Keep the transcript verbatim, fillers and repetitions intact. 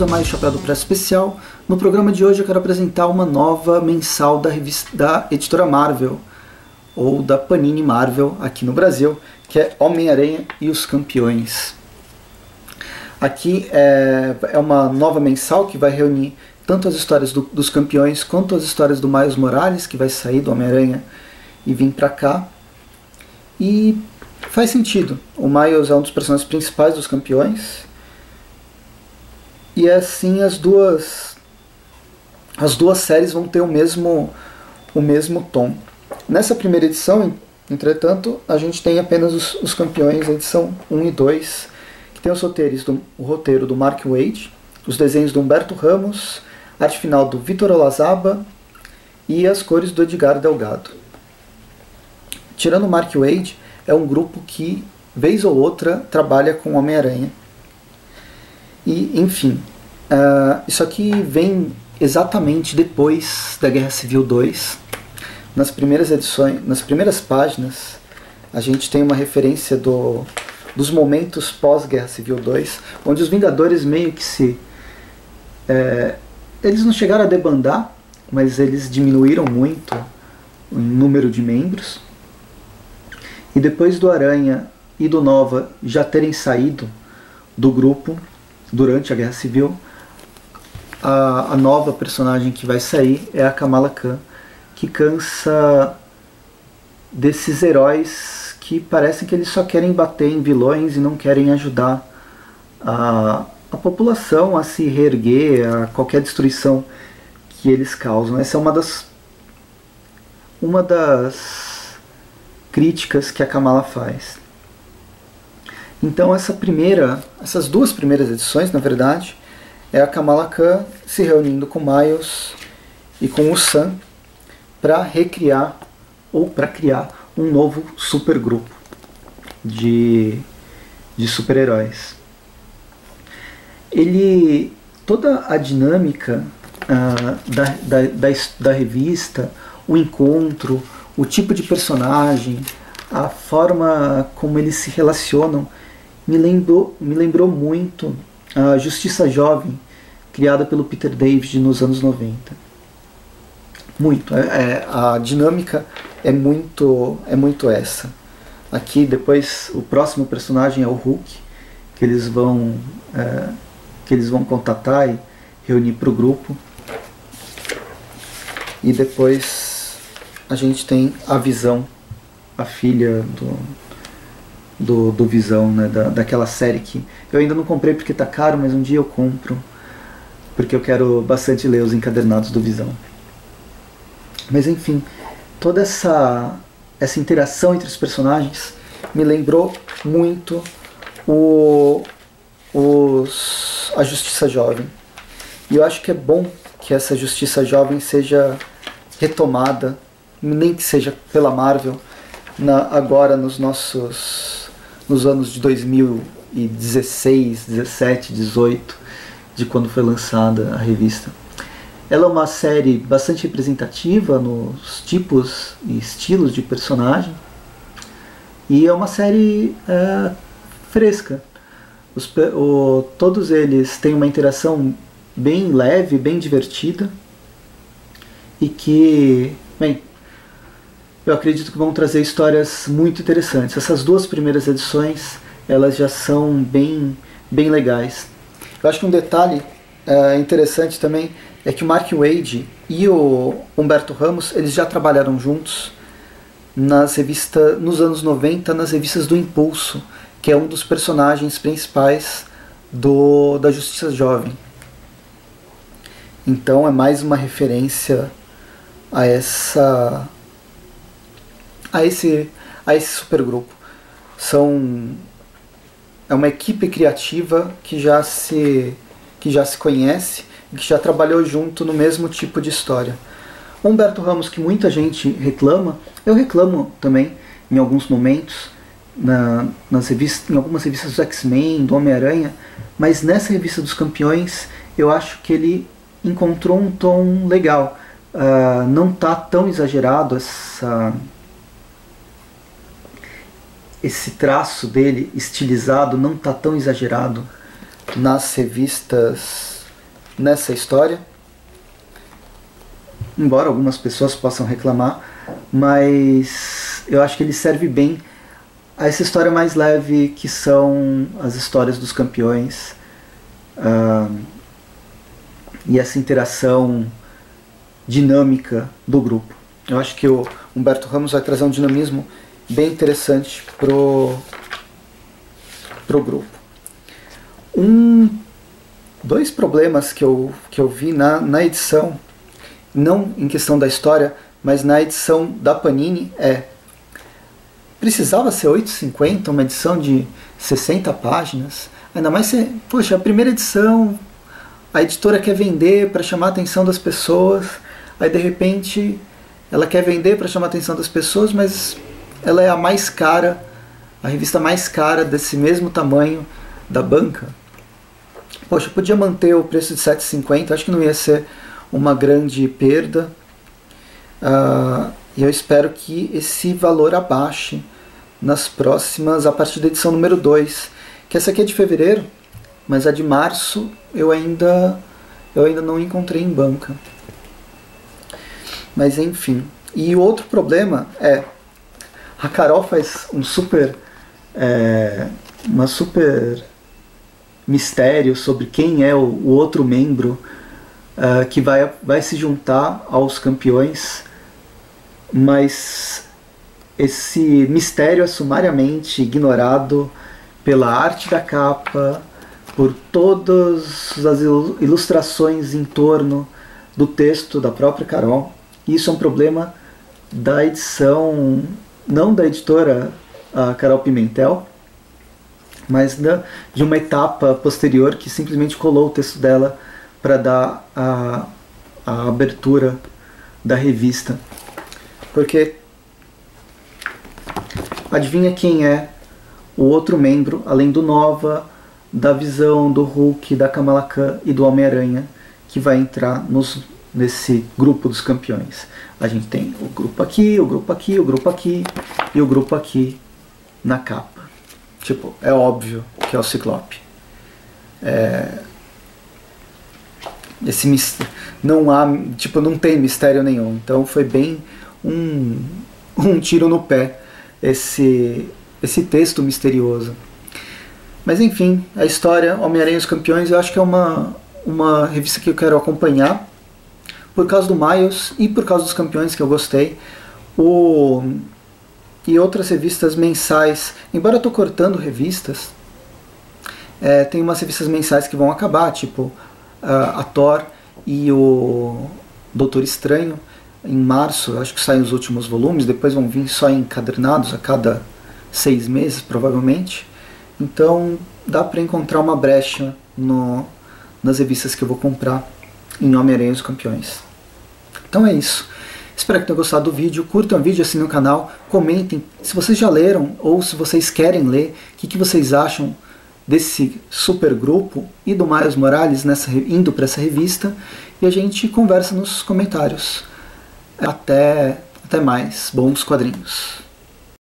bem-vindos a mais Chapéu do Presto Especial. No programa de hoje eu quero apresentar uma nova mensal da, revista, da editora Marvel, ou da Panini Marvel aqui no Brasil, que é Homem-Aranha e os Campeões. Aqui é, é uma nova mensal que vai reunir tanto as histórias do, dos campeões quanto as histórias do Miles Morales, que vai sair do Homem-Aranha e vir pra cá. E faz sentido, o Miles é um dos personagens principais dos campeões. E assim as duas as duas séries vão ter o mesmo o mesmo tom. Nessa primeira edição, entretanto, a gente tem apenas os, os campeões, a edição um e dois, que tem os roteiros do, o roteiro do Mark Waid, os desenhos do Humberto Ramos, arte final do Vitor Olazaba e as cores do Edgar Delgado. Tirando o Mark Waid, é um grupo que, vez ou outra, trabalha com Homem-Aranha. E, enfim, uh, isso aqui vem exatamente depois da Guerra Civil dois. Nas primeiras edições, nas primeiras páginas, a gente tem uma referência do, dos momentos pós-Guerra Civil dois, onde os Vingadores meio que se... É, eles não chegaram a debandar, mas eles diminuíram muito o número de membros. E depois do Aranha e do Nova já terem saído do grupo durante a Guerra Civil, a, a nova personagem que vai sair é a Kamala Khan, que cansa desses heróis que parecem que eles só querem bater em vilões e não querem ajudar a, a população a se reerguer, a qualquer destruição que eles causam. Essa é uma das, uma das críticas que a Kamala faz. Então essa primeira, essas duas primeiras edições, na verdade, é a Kamala Khan se reunindo com Miles e com o Sam para recriar ou para criar um novo supergrupo de, de super-heróis. Ele, toda a dinâmica ah, da, da, da, da revista, o encontro, o tipo de personagem, a forma como eles se relacionam, Me lembrou, me lembrou muito a Justiça Jovem, criada pelo Peter David nos anos noventa. Muito. É, é, a dinâmica é muito, é muito essa. Aqui, depois, o próximo personagem é o Hulk, que eles vão, é, que eles vão contatar e reunir para o grupo. E depois a gente tem a Visão, a filha do... Do, do Visão, né, da, daquela série que eu ainda não comprei porque tá caro, mas um dia eu compro, porque eu quero bastante ler os encadernados do Visão. Mas enfim, toda essa, essa interação entre os personagens me lembrou muito o, os, a Justiça Jovem. E eu acho que é bom que essa Justiça Jovem seja retomada, nem que seja pela Marvel, na, agora nos nossos... nos anos de dois mil e dezesseis, dezessete, dezoito, de quando foi lançada a revista. Ela é uma série bastante representativa nos tipos e estilos de personagem, e é uma série é, fresca. Os, o, todos eles têm uma interação bem leve, bem divertida, e que, bem, eu acredito que vão trazer histórias muito interessantes. Essas duas primeiras edições, elas já são bem, bem legais. Eu acho que um detalhe é, interessante também é que o Mark Waid e o Humberto Ramos, eles já trabalharam juntos nas revistas, nos anos noventa, nas revistas do Impulso, que é um dos personagens principais do, da Justiça Jovem. Então é mais uma referência a essa... a esse, a esse supergrupo. São, é uma equipe criativa que já se, que já se conhece, que já trabalhou junto no mesmo tipo de história. O Humberto Ramos, que muita gente reclama, eu reclamo também em alguns momentos, na, nas revistas, em algumas revistas do X-Men, do Homem-Aranha, mas nessa revista dos Campeões eu acho que ele encontrou um tom legal. Uh, não tá tão exagerado essa... esse traço dele estilizado, não está tão exagerado nas revistas nessa história, embora algumas pessoas possam reclamar, mas eu acho que ele serve bem a essa história mais leve que são as histórias dos campeões, uh, e essa interação dinâmica do grupo. Eu acho que o Humberto Ramos vai trazer um dinamismo bem interessante pro pro grupo. Um, dois problemas que eu, que eu vi na, na edição, não em questão da história, mas na edição da Panini, é... Precisava ser oitocentos e cinquenta, uma edição de sessenta páginas, ainda mais se... Poxa, a primeira edição, a editora quer vender para chamar a atenção das pessoas, aí de repente ela quer vender para chamar a atenção das pessoas, mas ela é a mais cara, a revista mais cara desse mesmo tamanho da banca. Poxa, eu podia manter o preço de sete reais e cinquenta centavos, acho que não ia ser uma grande perda. Uh, e eu espero que esse valor abaixe nas próximas, a partir da edição número dois, que essa aqui é de fevereiro, mas a de março eu ainda, eu ainda não encontrei em banca. Mas enfim, e o outro problema é, a Carol faz um super, é, uma super mistério sobre quem é o, o outro membro uh, que vai, vai se juntar aos campeões, mas esse mistério é sumariamente ignorado pela arte da capa, por todas as ilustrações em torno do texto da própria Carol. Isso é um problema da edição, não da editora a Carol Pimentel, mas da, de uma etapa posterior que simplesmente colou o texto dela para dar a, a abertura da revista. Porque adivinha quem é o outro membro, além do Nova, da Visão, do Hulk, da Kamala Khan e do Homem-Aranha, que vai entrar nos, nesse grupo dos campeões. A gente tem o grupo aqui, o grupo aqui, o grupo aqui e o grupo aqui na capa. Tipo, é óbvio que é o Ciclope. É... Esse mistério... Não há... Tipo, não tem mistério nenhum. Então foi bem um, um tiro no pé esse, esse texto misterioso. Mas enfim, a história Homem-Aranha e os Campeões eu acho que é uma, uma revista que eu quero acompanhar por causa do Miles e por causa dos campeões que eu gostei. O... E outras revistas mensais, embora eu estou cortando revistas, é, tem umas revistas mensais que vão acabar, tipo a, a Thor e o Doutor Estranho, em março, acho que saem os últimos volumes, depois vão vir só encadernados a cada seis meses, provavelmente. Então dá para encontrar uma brecha no, nas revistas que eu vou comprar em Homem-Aranha e os Campeões. Então é isso. Espero que tenham gostado do vídeo, curtam o vídeo, assinem o canal, comentem se vocês já leram ou se vocês querem ler, o que, que vocês acham desse super grupo e do Miles Morales nessa, indo para essa revista, e a gente conversa nos comentários. Até, até mais, bons quadrinhos!